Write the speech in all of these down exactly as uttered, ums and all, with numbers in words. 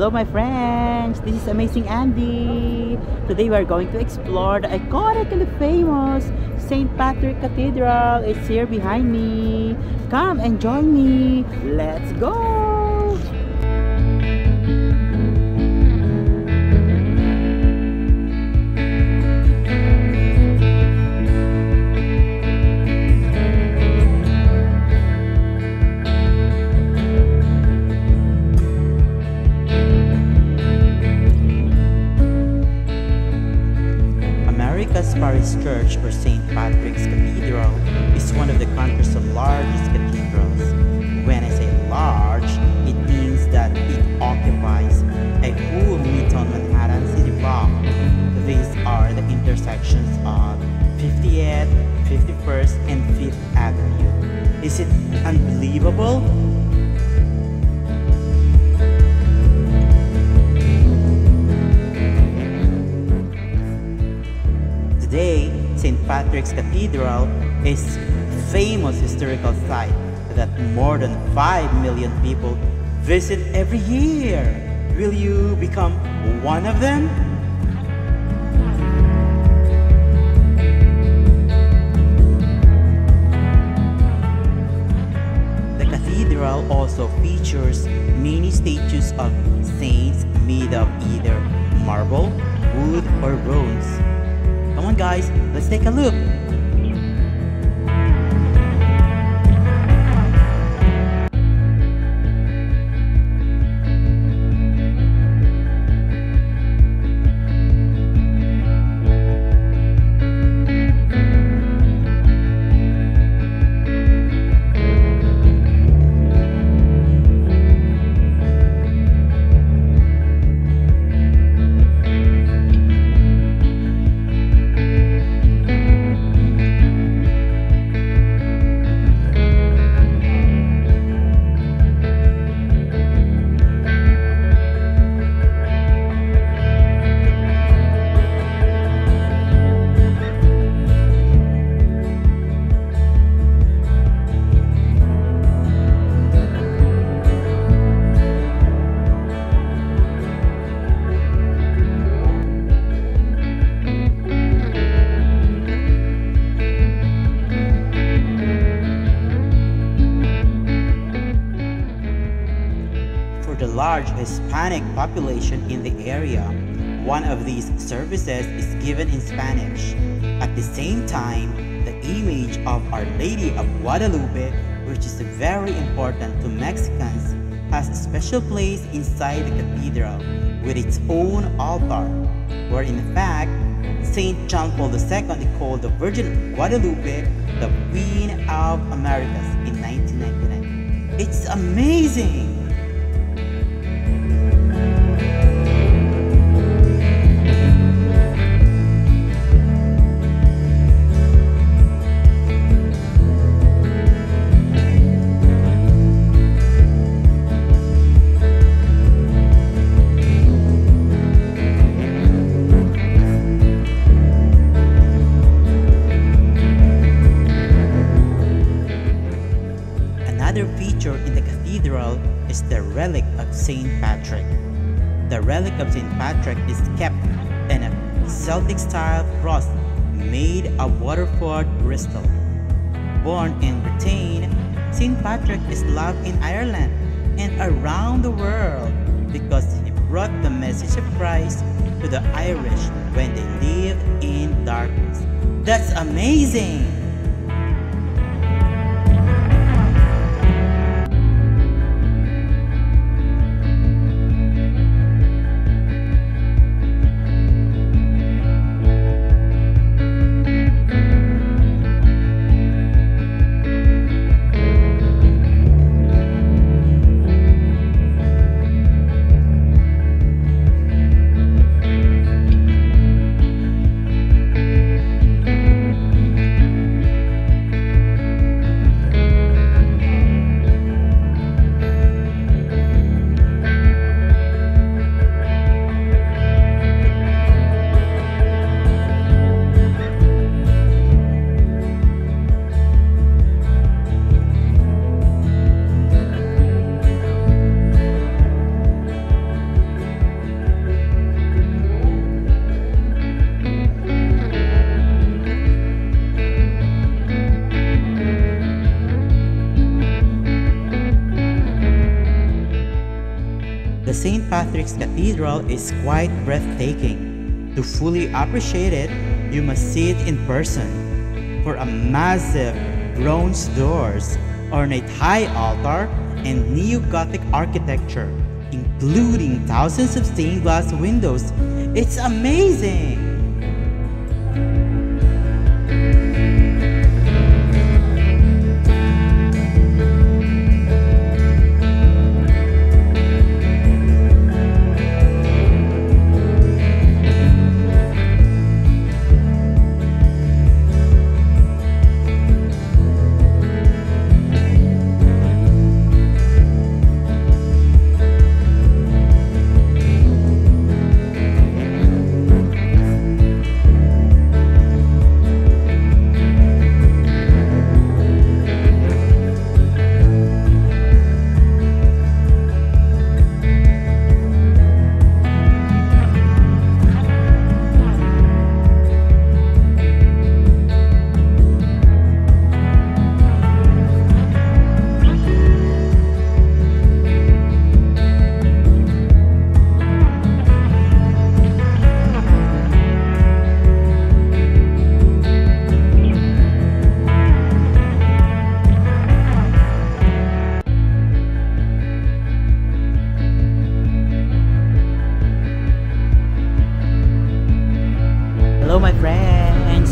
Hello my friends, this is Amazing Andy. Today we are going to explore the iconic and the famous Saint Patrick's Cathedral. It's here behind me. Come and join me. Let's go! Paris Church or Saint Patrick's Cathedral is one of the country's largest cathedrals. When I say large, it means that it occupies a whole midtown Manhattan city block. These are the intersections of fiftieth, fifty-first, and fifth Avenue. Is it unbelievable? Today, Saint Patrick's Cathedral is a famous historical site that more than five million people visit every year. Will you become one of them? The cathedral also features many statues of saints made of either marble, wood, or bronze. Come on guys, let's take a look! Large Hispanic population in the area. One of these services is given in Spanish. At the same time, the image of Our Lady of Guadalupe, which is very important to Mexicans, has a special place inside the cathedral with its own altar, where in fact, Saint John Paul the Second called the Virgin Guadalupe the Queen of Americas in nineteen ninety-nine. It's amazing! Another feature in the cathedral is the relic of Saint Patrick. The relic of Saint Patrick is kept in a Celtic style cross made of Waterford crystal. Born in Britain, Saint Patrick is loved in Ireland and around the world because he brought the message of Christ to the Irish when they lived in darkness. That's amazing! The Saint Patrick's Cathedral is quite breathtaking. To fully appreciate it, you must see it in person. For a massive bronze doors, ornate high altar, and Neo-Gothic architecture, including thousands of stained glass windows, it's amazing!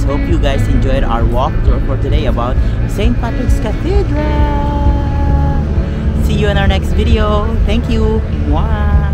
Hope you guys enjoyed our walkthrough for today about Saint Patrick's Cathedral. See you in our next video. Thank you. Mwah.